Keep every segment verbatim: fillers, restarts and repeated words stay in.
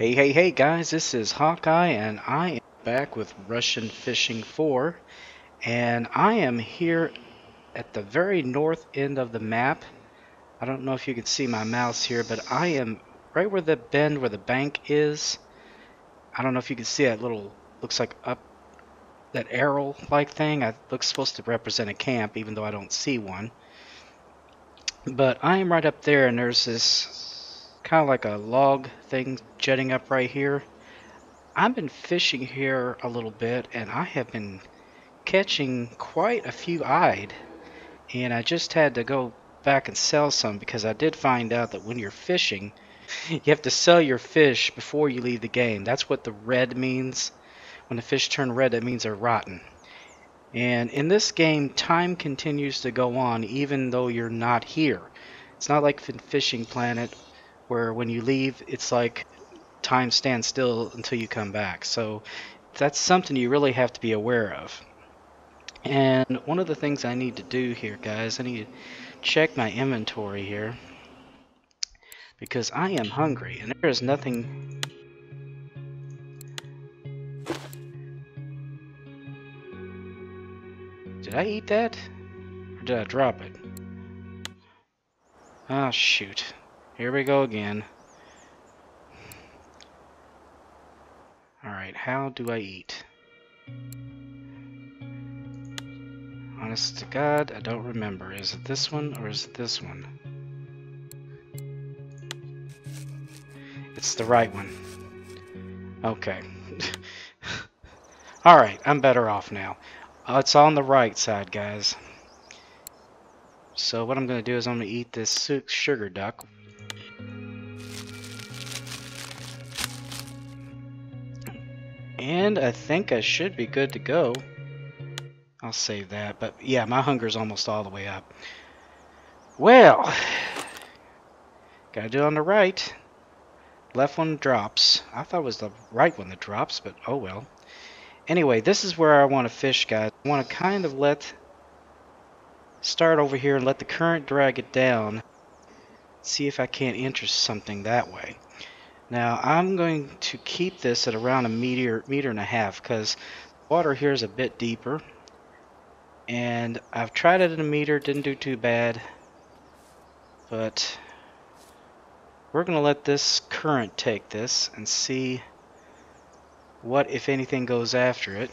Hey, hey, hey guys, this is Hawkeye and I am back with Russian Fishing four, and I am here at the very north end of the map. I don't know if you can see my mouse here, but I am right where the bend where the bank is. I don't know if you can see that little, looks like up, that arrow like thing. It looks supposed to represent a camp even though I don't see one. But I am right up there, and there's this kind of like a log thing jutting up right here. I've been fishing here a little bit and I have been catching quite a few Ide, and I just had to go back and sell some because I did find out that when you're fishing you have to sell your fish before you leave the game. That's what the red means. When the fish turn red, that means they're rotten. And in this game, time continues to go on even though you're not here. It's not like Fishing Planet where when you leave, it's like time stands still until you come back. So that's something you really have to be aware of. And one of the things I need to do here, guys, I need to check my inventory here because I am hungry and there is nothing. Did I eat that? Or did I drop it? Ah, shoot. Here we go again. Alright, how do I eat? Honest to God, I don't remember. Is it this one or is it this one? It's the right one. Okay. Alright, I'm better off now. Uh, it's on the right side, guys. So what I'm going to do is I'm going to eat this sugar duck. And I think I should be good to go. I'll save that, but yeah, my hunger's almost all the way up. Well, gotta do it on the right. Left one drops. I thought it was the right one that drops, but oh well. Anyway, this is where I want to fish, guys. I want to kind of let, start over here and let the current drag it down. See if I can't interest something that way. Now I'm going to keep this at around a meter, meter and a half, because water here is a bit deeper. And I've tried it at a meter, didn't do too bad. But we're going to let this current take this and see what, if anything, goes after it.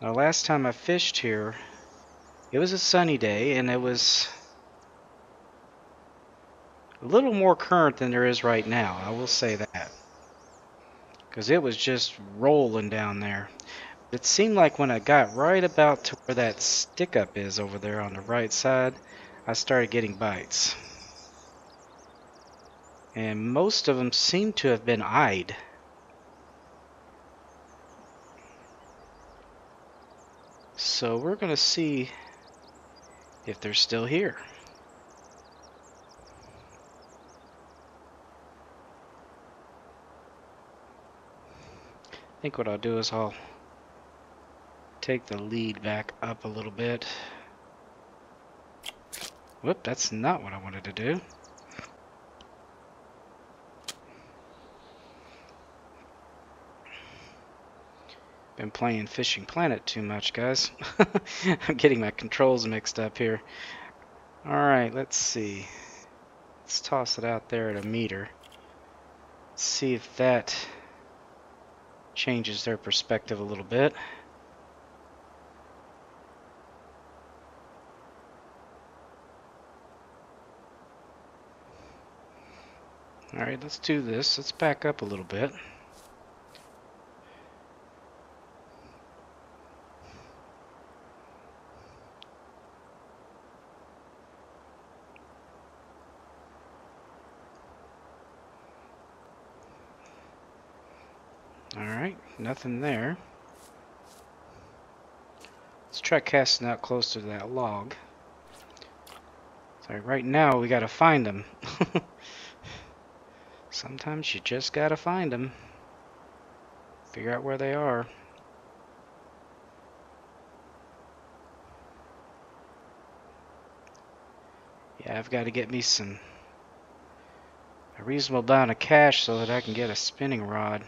Now last time I fished here, it was a sunny day and it was a little more current than there is right now, I will say that, because it was just rolling down there. It seemed like when I got right about to where that stick up is over there on the right side, I started getting bites, and most of them seemed to have been Ide. So we're gonna see if they're still here. I think what I'll do is I'll take the lead back up a little bit. Whoop, that's not what I wanted to do. Been playing Fishing Planet too much, guys. I'm getting my controls mixed up here. Alright, let's see. Let's toss it out there at a meter. Let's see if that changes their perspective a little bit. Alright, let's do this. Let's back up a little bit. Alright, nothing there. Let's try casting out close to that log. So right now we gotta find them. Sometimes you just gotta find them. Figure out where they are. Yeah, I've gotta get me some a reasonable amount of cash so that I can get a spinning rod.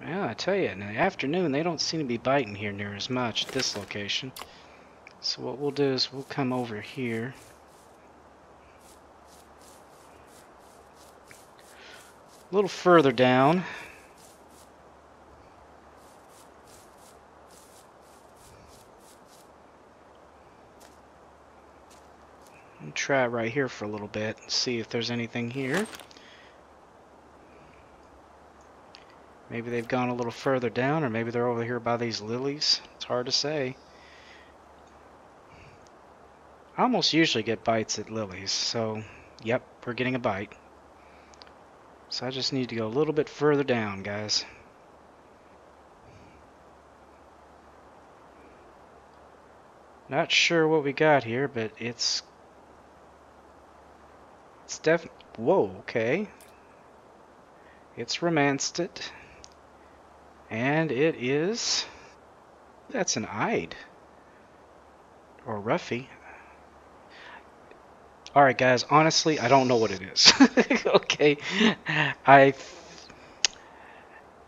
Yeah, I tell you, in the afternoon they don't seem to be biting here near as much at this location. So what we'll do is we'll come over here. A little further down. I'll try it right here for a little bit and see if there's anything here. Maybe they've gone a little further down, or maybe they're over here by these lilies. It's hard to say. I almost usually get bites at lilies, so yep, we're getting a bite. So I just need to go a little bit further down, guys. Not sure what we got here, but it's... It's definitely... Whoa, okay. It's romanced it. And it is... That's an Ide. Or Ruffy. Alright guys, honestly, I don't know what it is. Okay, I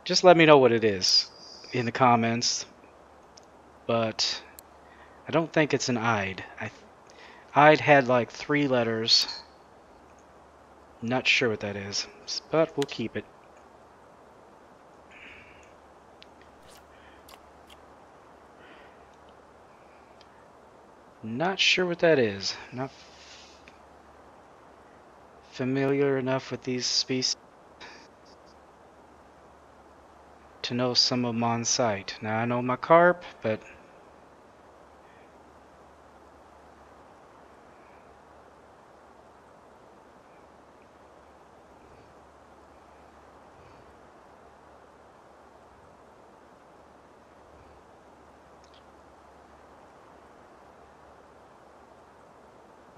just let me know what it is in the comments, but I don't think it's an Ide. I, Ide had like three letters. Not sure what that is, but we'll keep it. Not sure what that is. Not familiar enough with these species to know some of them on sight. Now I know my carp, but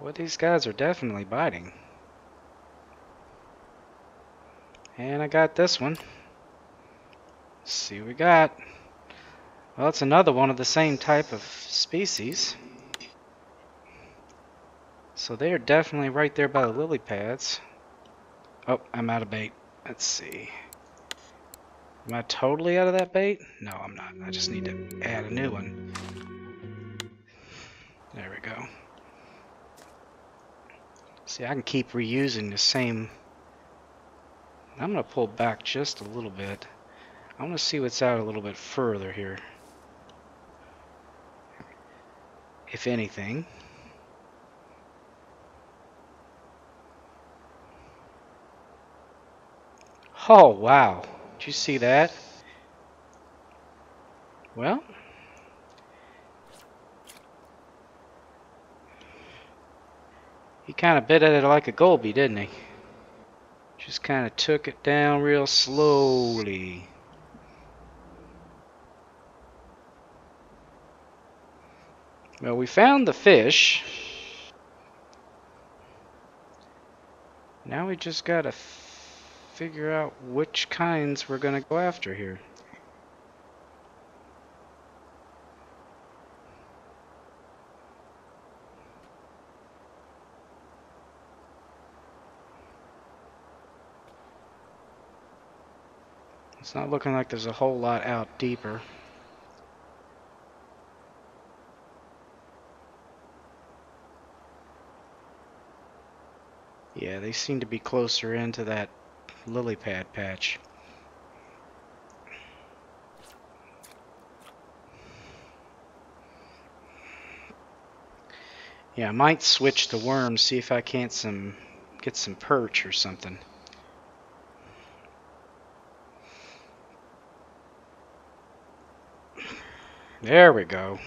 well, these guys are definitely biting. And I got this one. Let's see what we got. Well, it's another one of the same type of species. So they are definitely right there by the lily pads. Oh, I'm out of bait. Let's see. Am I totally out of that bait? No, I'm not. I just need to add a new one. There we go. See, I can keep reusing the same... I'm going to pull back just a little bit. I want to see what's out a little bit further here. If anything. Oh, wow. Did you see that? Well. He kind of bit at it like a goby, didn't he? Just kind of took it down real slowly. Well, we found the fish. Now we just got to figure out which kinds we're going to go after here. It's not looking like there's a whole lot out deeper. Yeah, they seem to be closer into that lily pad patch. Yeah, I might switch to worms, see if I can't some get some perch or something. There we go.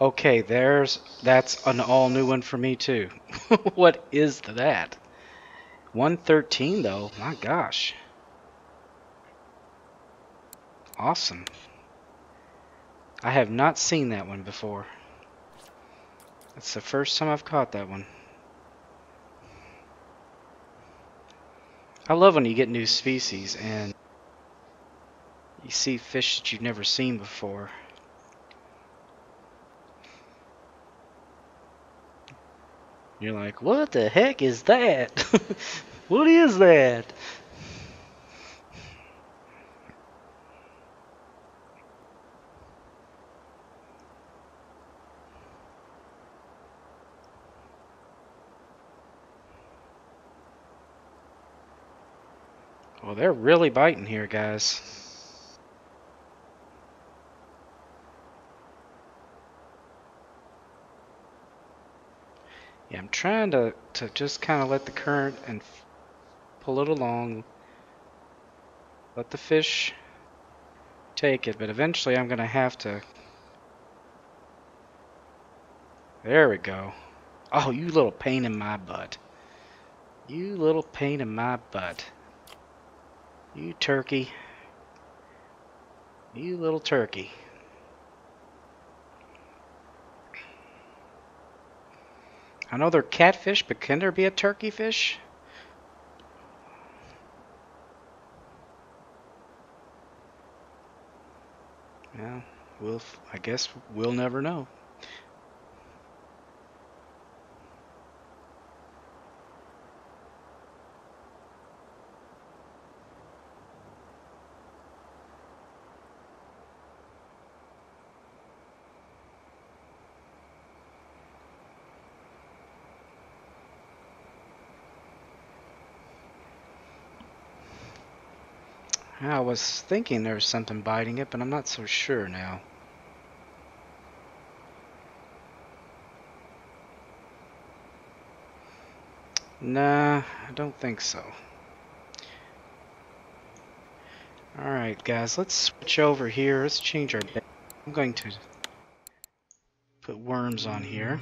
Okay, there's that's an all new one for me too. What is that? one thirteen though. My gosh. Awesome. I have not seen that one before. That's the first time I've caught that one. I love when you get new species and you see fish that you've never seen before. You're like, what the heck is that? What is that? Well, they're really biting here, guys. Yeah, I'm trying to, to just kind of let the current and f pull it along. Let the fish take it, but eventually I'm going to have to... There we go. Oh, you little pain in my butt. You little pain in my butt. You turkey. You little turkey. I know they're catfish, but can there be a turkey fish? Well, we'll, I guess we'll never know. I was thinking there was something biting it, but I'm not so sure now. Nah, I don't think so. Alright guys, let's switch over here. Let's change our bait. I'm going to put worms on here.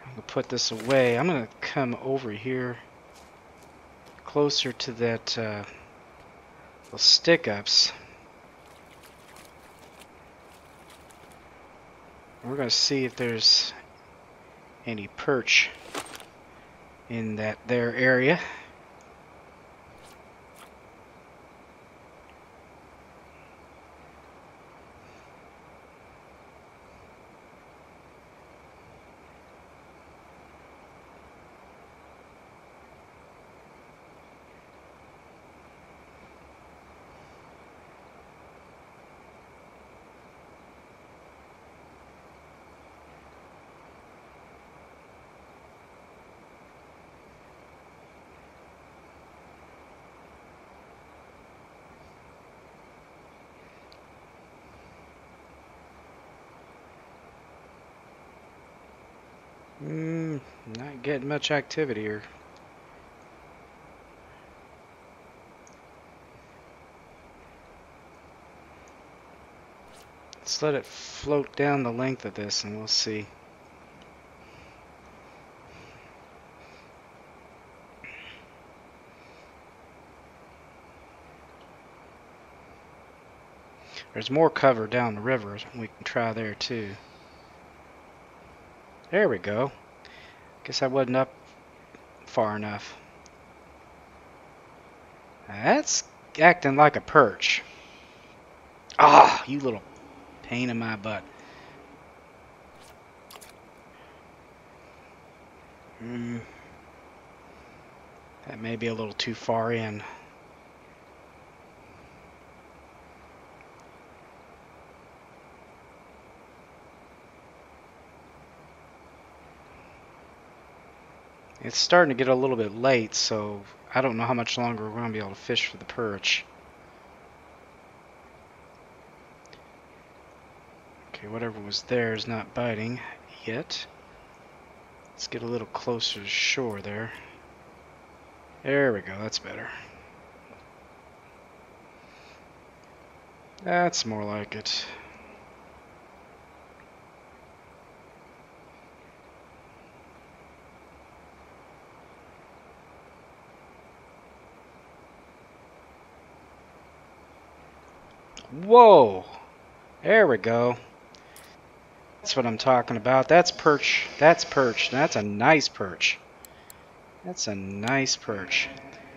I'm going to put this away. I'm going to come over here closer to that uh, little stick-ups. We're going to see if there's any perch in that there area. Not getting much activity here. Let's let it float down the length of this and we'll see. There's more cover down the river. We can try there too. There we go. Guess I wasn't up far enough. That's acting like a perch. Ah, you little pain in my butt. Mm. That may be a little too far in. It's starting to get a little bit late, so I don't know how much longer we're going to be able to fish for the perch. Okay, whatever was there is not biting yet. Let's get a little closer to shore there. There we go, that's better. That's more like it. Whoa, there we go. That's what I'm talking about. That's perch. That's perch. That's a nice perch. That's a nice perch.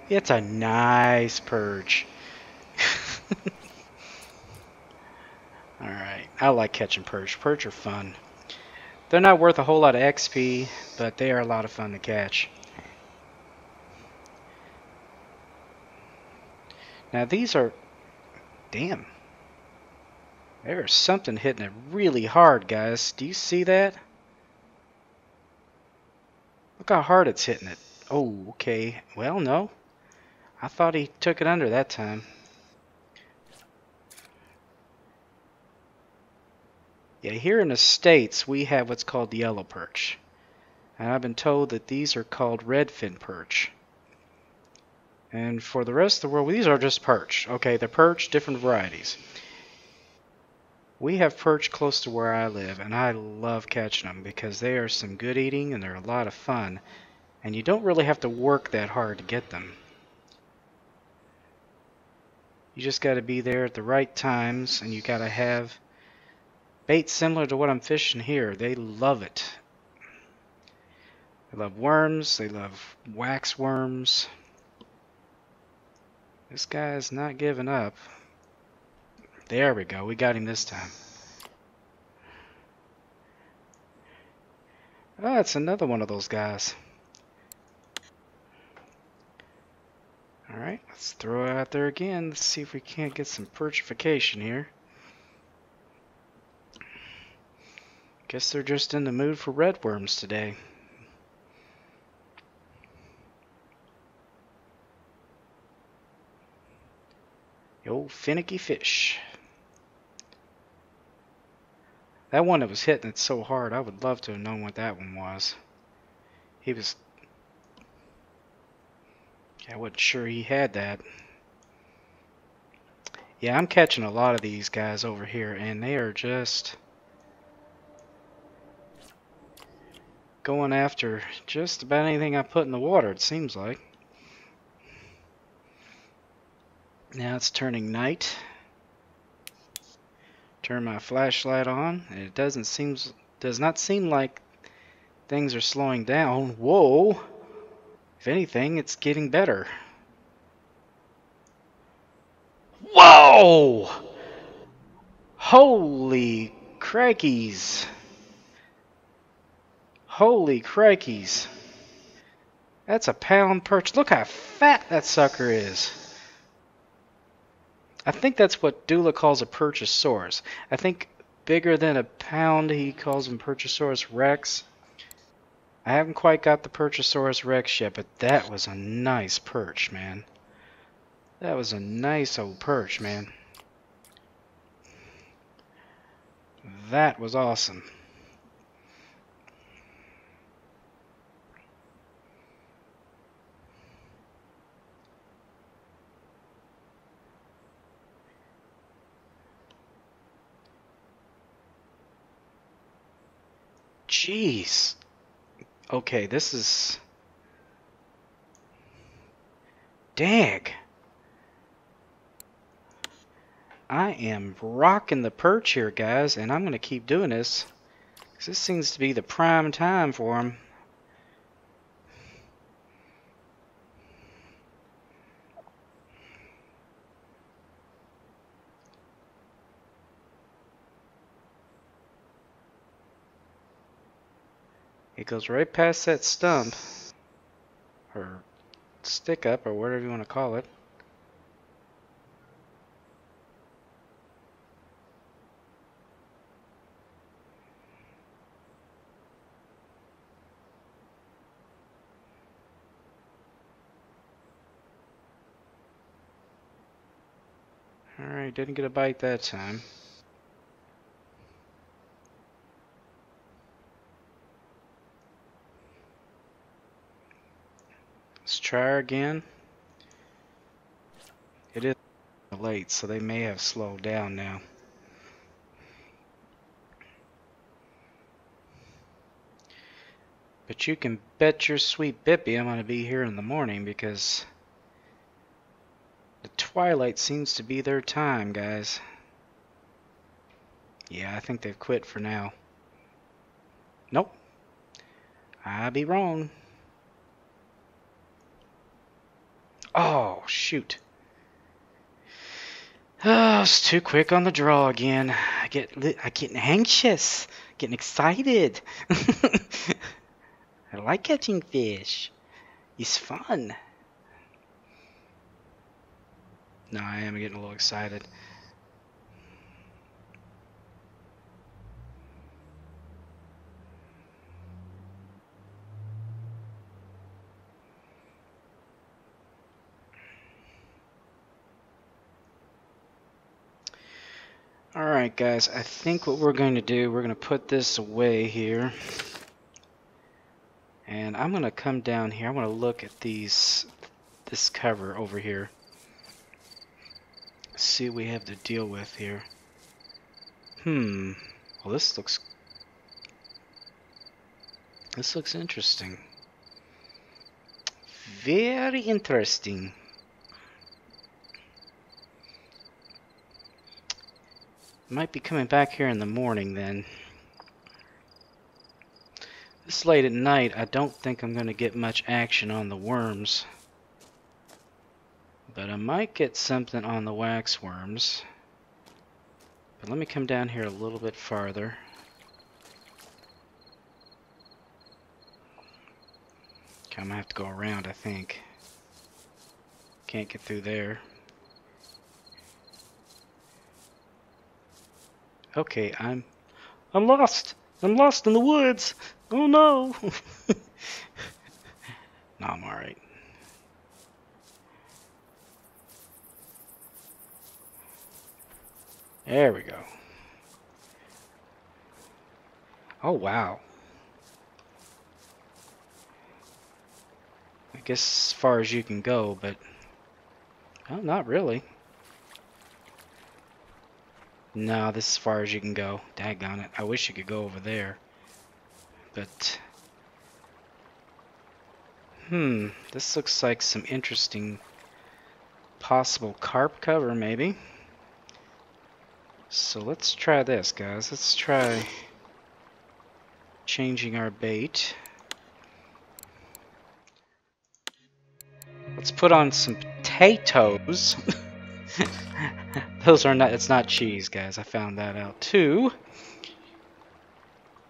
It's a nice perch. Alright, I like catching perch. Perch are fun. They're not worth a whole lot of X P, but they are a lot of fun to catch. Now these are... Damn. There's something hitting it really hard, guys. Do you see that? Look how hard it's hitting it. Oh, okay. Well, no. I thought he took it under that time. Yeah, here in the States, we have what's called the yellow perch. And I've been told that these are called redfin perch. And for the rest of the world, these are just perch. Okay, they're perch, different varieties. We have perch close to where I live, and I love catching them because they are some good eating and they're a lot of fun. And you don't really have to work that hard to get them. You just got to be there at the right times, and you got to have bait similar to what I'm fishing here. They love it. They love worms. They love wax worms. This guy is not giving up. There we go. We got him this time. Oh, it's another one of those guys. Alright, let's throw it out there again. Let's see if we can't get some perchification here. Guess they're just in the mood for red worms today. The old finicky fish. That one that was hitting it so hard, I would love to have known what that one was. He was... I wasn't sure he had that. Yeah, I'm catching a lot of these guys over here, and they are just going after just about anything I put in the water, it seems like. Now it's turning night. Turn my flashlight on, and it doesn't seem does not seem like things are slowing down. Whoa! If anything, it's getting better. Whoa! Holy crikeys! Holy crikeys! That's a pound perch. Look how fat that sucker is. I think that's what Dula calls a perchosaurus. I think bigger than a pound, he calls them perchosaurus rex. I haven't quite got the Perchosaurus Rex yet, but that was a nice perch, man. That was a nice old perch, man. That was awesome. Jeez. Okay, this is... Dang. I am rocking the perch here, guys, and I'm going to keep doing this, because this seems to be the prime time for them. It goes right past that stump, or stick up, or whatever you want to call it. Alright, didn't get a bite that time. Try again. It is late, so they may have slowed down now. But you can bet your sweet bippy I'm going to be here in the morning, because the twilight seems to be their time, guys. Yeah, I think they've quit for now. Nope. I'd be wrong. Oh, shoot. Oh, it's too quick on the draw again. I get lit, I'm getting anxious, getting excited. I like catching fish. It's fun. No, I am getting a little excited. Alright guys, I think what we're going to do, we're going to put this away here. And I'm going to come down here. I want to look at these, this cover over here. See what we have to deal with here. Hmm. Well, this looks, this looks interesting. Very interesting. Might be coming back here in the morning then. This late at night, I don't think I'm going to get much action on the worms. But I might get something on the wax worms. But let me come down here a little bit farther. Okay, I'm going to have to go around, I think. Can't get through there. Okay, I'm I'm lost. I'm lost in the woods. Oh no. No, I'm all right. There we go. Oh wow. I guess as far as you can go, but well, not really. No, this is as far as you can go. Daggone it. I wish you could go over there. But... Hmm. This looks like some interesting possible carp cover, maybe. So let's try this, guys. Let's try changing our bait. Let's put on some potatoes. Those are not, it's not cheese, guys. I found that out too.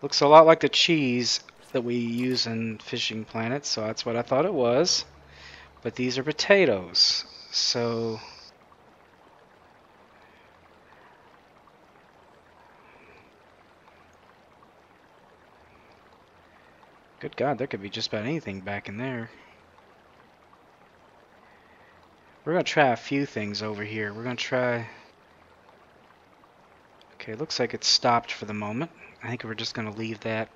Looks a lot like the cheese that we use in Fishing Planet, so that's what I thought it was. But these are potatoes. So good God, there could be just about anything back in there. We're going to try a few things over here. We're going to try... Okay, looks like it's stopped for the moment. I think we're just going to leave that.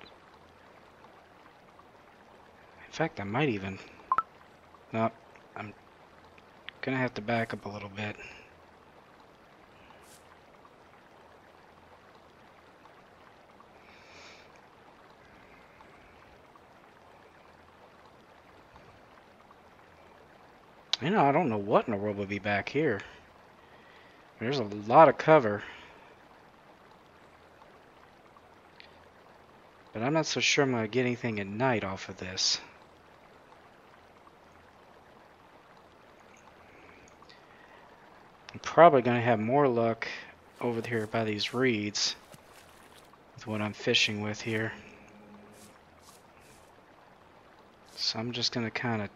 In fact, I might even... No, I'm going to have to back up a little bit. You know, I don't know what in the world would be back here. There's a lot of cover. But I'm not so sure I'm going to get anything at night off of this. I'm probably going to have more luck over here by these reeds with what I'm fishing with here. So I'm just going to kind of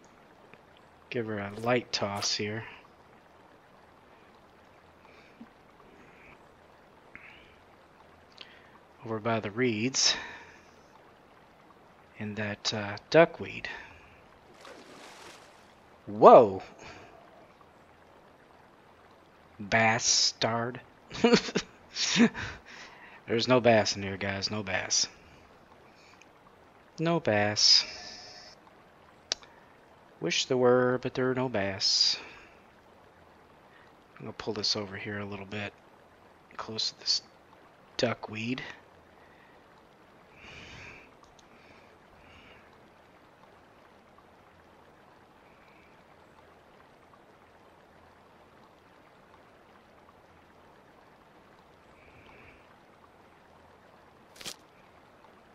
give her a light toss here. Over by the reeds. And that uh, duckweed. Whoa! Bastard. There's no bass in here, guys. No bass. No bass. Wish there were, but there are no bass. I'm going to pull this over here a little bit, close to this duckweed.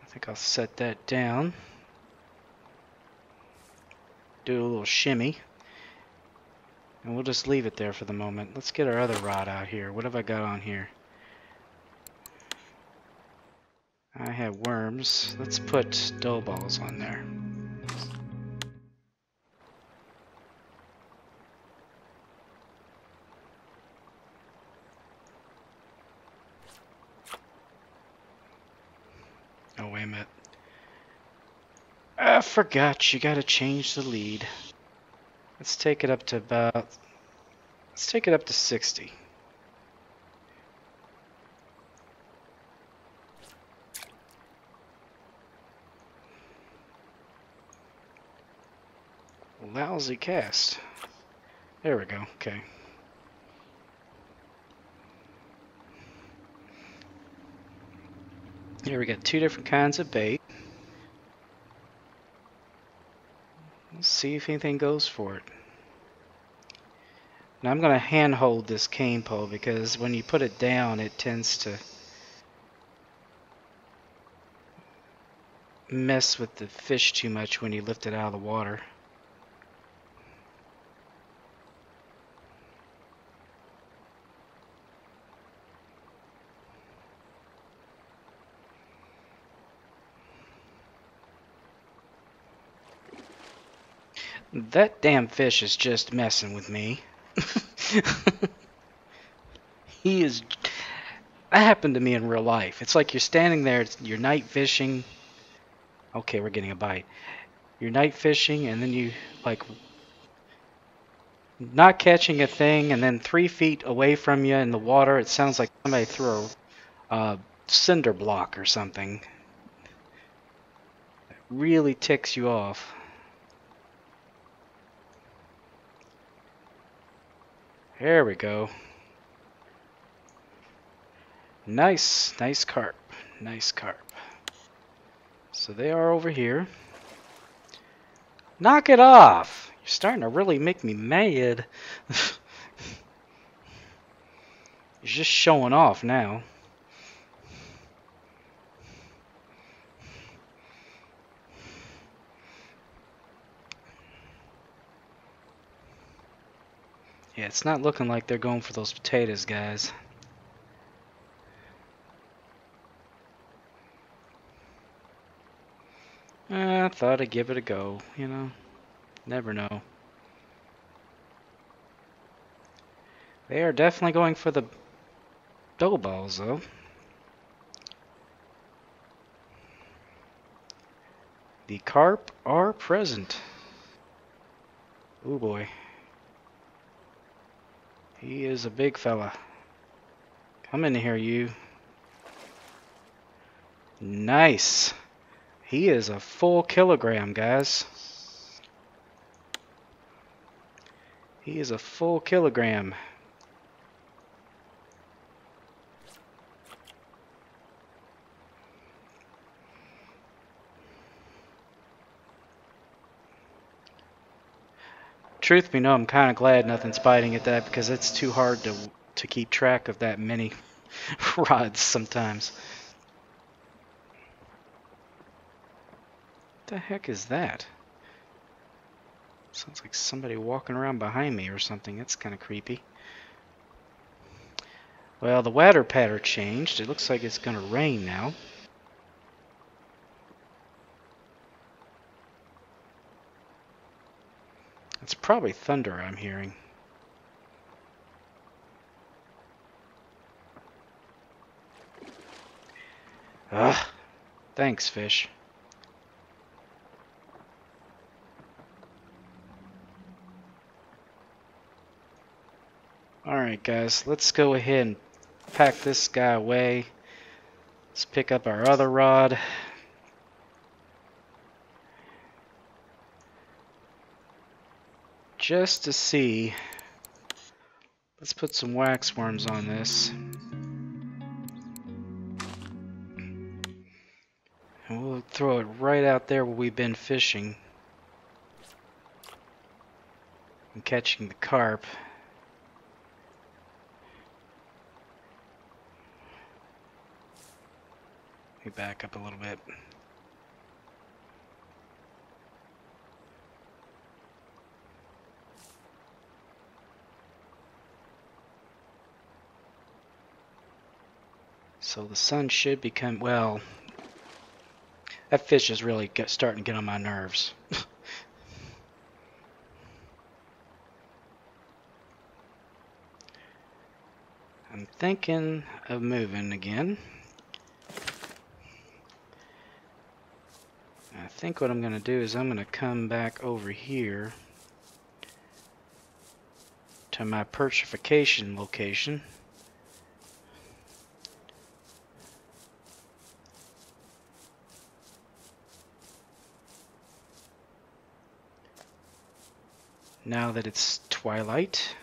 I think I'll set that down. Do a little shimmy. And we'll just leave it there for the moment. Let's get our other rod out here. What have I got on here? I have worms. Let's put dough balls on there. Oh, wait a minute. I forgot you gotta change the lead. Let's take it up to about, let's take it up to sixty. Lousy cast. There we go, okay. Here we got two different kinds of bait. Let's see if anything goes for it. Now I'm going to hand hold this cane pole because when you put it down it tends to mess with the fish too much when you lift it out of the water. That damn fish is just messing with me. He is... That happened to me in real life. It's like you're standing there, you're night fishing. Okay, we're getting a bite. You're night fishing and then you, like, not catching a thing, and then three feet away from you in the water, it sounds like somebody threw a uh, cinder block or something. It really ticks you off. There we go. Nice, nice carp, nice carp. So they are over here. Knock it off! You're starting to really make me mad. You're just showing off now. Yeah, it's not looking like they're going for those potatoes, guys. I thought I'd give it a go, you know. Never know. They are definitely going for the dough balls, though. The carp are present. Oh boy. He is a big fella. Come in here, you. Nice. He is a full kilogram, guys. He is a full kilogram. Truth be known, I'm kind of glad nothing's biting at that because it's too hard to to keep track of that many rods sometimes. What the heck is that? Sounds like somebody walking around behind me or something. That's kind of creepy. Well, the weather pattern changed. It looks like it's going to rain now. It's probably thunder I'm hearing. Ugh. Thanks, fish. Alright, guys. Let's go ahead and pack this guy away. Let's pick up our other rod. Just to see, let's put some wax worms on this, and we'll throw it right out there where we've been fishing and catching the carp. Let me back up a little bit. So the sun should become, well, that fish is really get, starting to get on my nerves. I'm thinking of moving again. I think what I'm going to do is I'm going to come back over here to my perchification location. Now that it's twilight.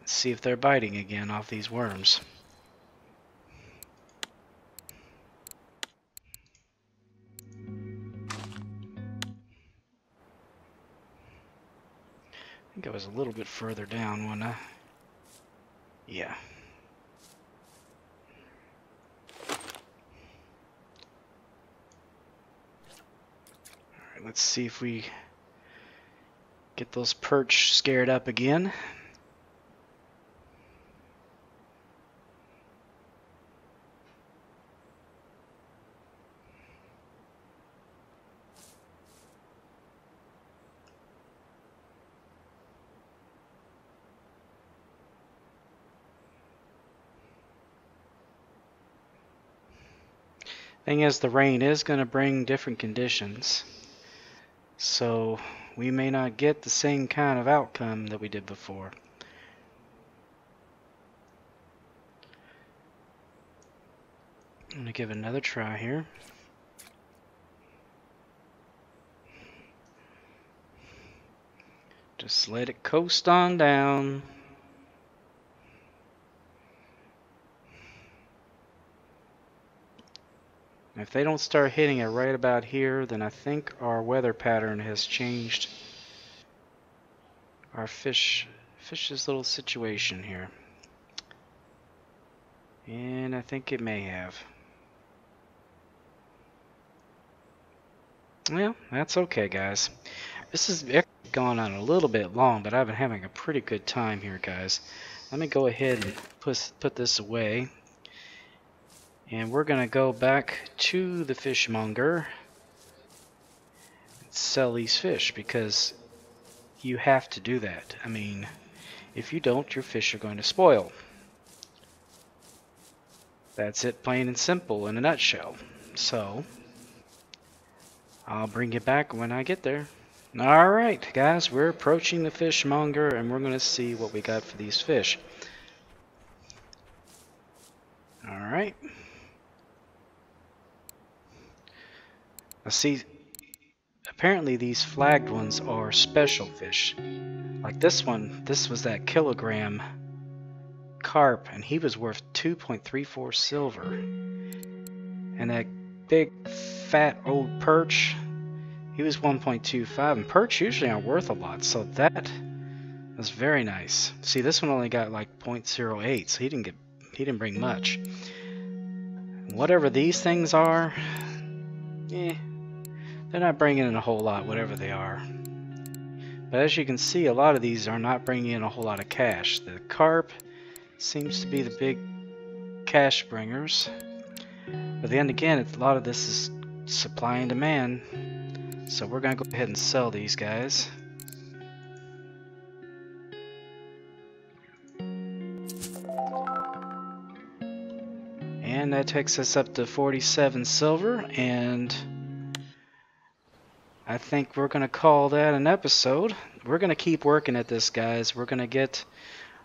Let's see if they're biting again off these worms. I think I was a little bit further down when I... Yeah. Let's see if we get those perch scared up again. Thing is, the rain is going to bring different conditions. So we may not get the same kind of outcome that we did before. I'm going to give it another try here. Just let it coast on down. If they don't start hitting it right about here, then I think our weather pattern has changed our fish fish's little situation here. And I think it may have. Well, that's okay, guys. This has gone on a little bit long, but I've been having a pretty good time here, guys. Let me go ahead and put, put this away. And we're going to go back to the fishmonger and sell these fish, because you have to do that. I mean, if you don't, your fish are going to spoil. That's it, plain and simple, in a nutshell. So, I'll bring you back when I get there. Alright, guys, we're approaching the fishmonger, and we're going to see what we got for these fish. Alright. Now see, apparently these flagged ones are special fish. Like this one, this was that kilogram carp, and he was worth two point three four silver. And that big, fat, old perch, he was one point two five, and perch usually aren't worth a lot, so that was very nice. See, this one only got like zero point zero eight, so he didn't get, he didn't bring much. Whatever these things are, eh, they're not bringing in a whole lot, whatever they are. But as you can see, a lot of these are not bringing in a whole lot of cash. The carp seems to be the big cash bringers. But then again, a lot of this is supply and demand. So we're going to go ahead and sell these guys. And that takes us up to forty-seven silver, and I think we're going to call that an episode. We're going to keep working at this, guys. We're going to get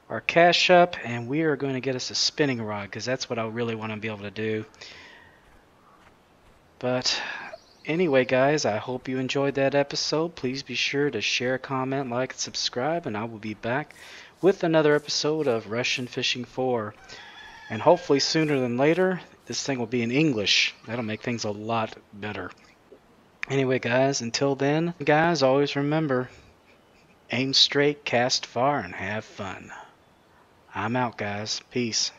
our cash up, and we are going to get us a spinning rod, because that's what I really want to be able to do. But anyway, guys, I hope you enjoyed that episode. Please be sure to share, comment, like, and subscribe, and I will be back with another episode of Russian Fishing four. And hopefully sooner than later, this thing will be in English. That'll make things a lot better. Anyway, guys, until then, guys, always remember, aim straight, cast far, and have fun. I'm out, guys. Peace.